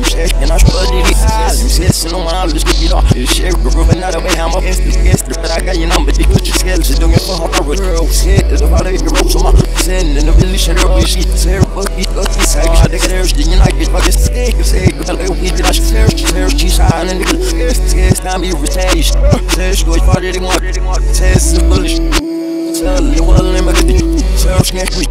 you shaking up for the eyes. You snitching on my lips, you know. You shake, rubbing out of me, I'm up against the guest. But I got your number, you put your scales, you don't get for her. Girl, shit, there's a lot of your ropes on my sin. And the village, and the sheets, they're fucking fucking psych. I think there's the United Fucking Stick. You say, because I don't need it, I should search, search, she's high, and then it's scarce, time you retaliate. Search, go, if I didn't want it, test the bullish. Tell you what I'm gonna do, search next week.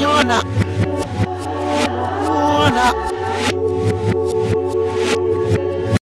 Yona